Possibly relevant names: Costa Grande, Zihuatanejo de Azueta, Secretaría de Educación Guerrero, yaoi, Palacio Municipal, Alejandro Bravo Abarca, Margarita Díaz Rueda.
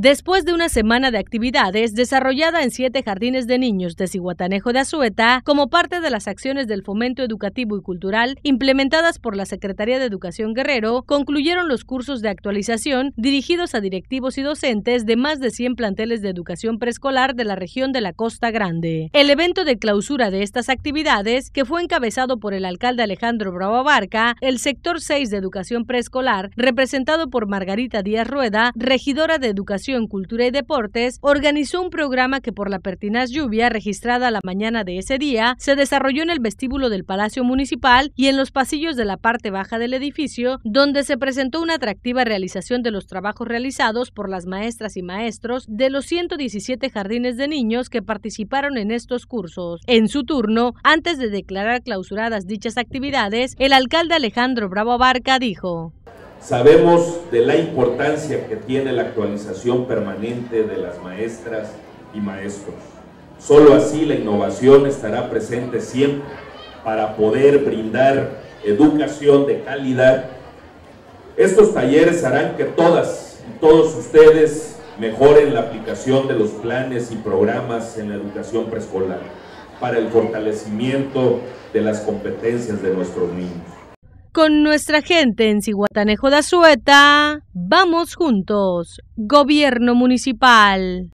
Después de una semana de actividades desarrollada en 7 jardines de niños de Zihuatanejo de Azueta, como parte de las acciones del fomento educativo y cultural implementadas por la Secretaría de Educación Guerrero, concluyeron los cursos de actualización dirigidos a directivos y docentes de más de 100 planteles de educación preescolar de la región de la Costa Grande. El evento de clausura de estas actividades, que fue encabezado por el alcalde Alejandro Bravo Abarca, el sector 6 de educación preescolar, representado por Margarita Díaz Rueda, regidora de Educación, Cultura y Deportes, organizó un programa que por la pertinaz lluvia registrada la mañana de ese día se desarrolló en el vestíbulo del Palacio Municipal y en los pasillos de la parte baja del edificio, donde se presentó una atractiva realización de los trabajos realizados por las maestras y maestros de los 117 jardines de niños que participaron en estos cursos. En su turno, antes de declarar clausuradas dichas actividades, el alcalde Alejandro Bravo Abarca dijo: sabemos de la importancia que tiene la actualización permanente de las maestras y maestros. Solo así la innovación estará presente siempre para poder brindar educación de calidad. Estos talleres harán que todas y todos ustedes mejoren la aplicación de los planes y programas en la educación preescolar para el fortalecimiento de las competencias de nuestros niños. Con nuestra gente en Zihuatanejo de Azueta, vamos juntos. Gobierno Municipal.